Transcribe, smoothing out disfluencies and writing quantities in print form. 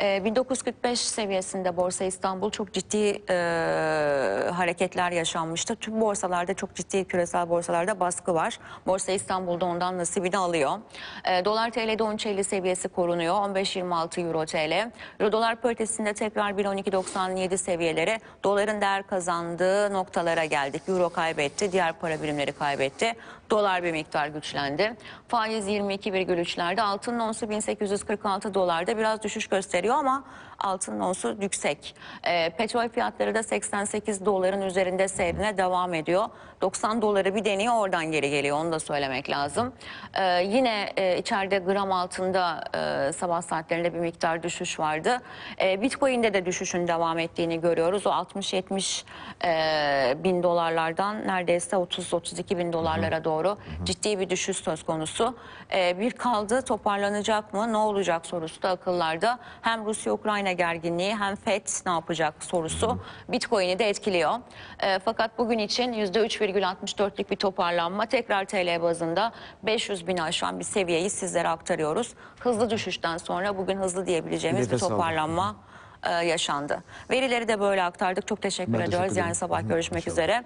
1945 seviyesinde Borsa İstanbul çok ciddi hareketler yaşanmıştı. Tüm borsalarda, çok ciddi küresel borsalarda baskı var. Borsa İstanbul'da ondan nasibini alıyor. Dolar TL'de 13.50 seviyesi korunuyor. 15.26 Euro TL. Euro dolar paritesinde tekrar 1.12.97 seviyeleri. Doların değer kazandığı noktalara geldik. Euro kaybetti. Diğer para birimleri kaybetti. Dolar bir miktar güçlendi. Faiz 22,3'lerde. Altının onsu 1846 dolarda biraz düşüş gösteriyor ama altının onsu yüksek. Petrol fiyatları da 88 doların üzerinde seyrine devam ediyor. 90 doları bir deniyor, oradan geri geliyor. Onu da söylemek lazım. Yine içeride gram altında sabah saatlerinde bir miktar düşüş vardı. Bitcoin'de de düşüşün devam ettiğini görüyoruz. O 60-70 bin dolarlardan neredeyse 30-32 bin dolarlara doğru ciddi bir düşüş söz konusu. Bir kaldı, toparlanacak mı, ne olacak sorusu da akıllarda. Hem Rusya-Ukrayna gerginliği hem FED ne yapacak sorusu Bitcoin'i de etkiliyor. Fakat bugün için %3,64'lük bir toparlanma, tekrar TL bazında 500 bini aşan bir seviyeyi sizlere aktarıyoruz. Hızlı düşüşten sonra bugün hızlı diyebileceğimiz bir toparlanma yaşandı. Verileri de böyle aktardık. Çok teşekkür ediyoruz. Yarın sabah görüşmek üzere.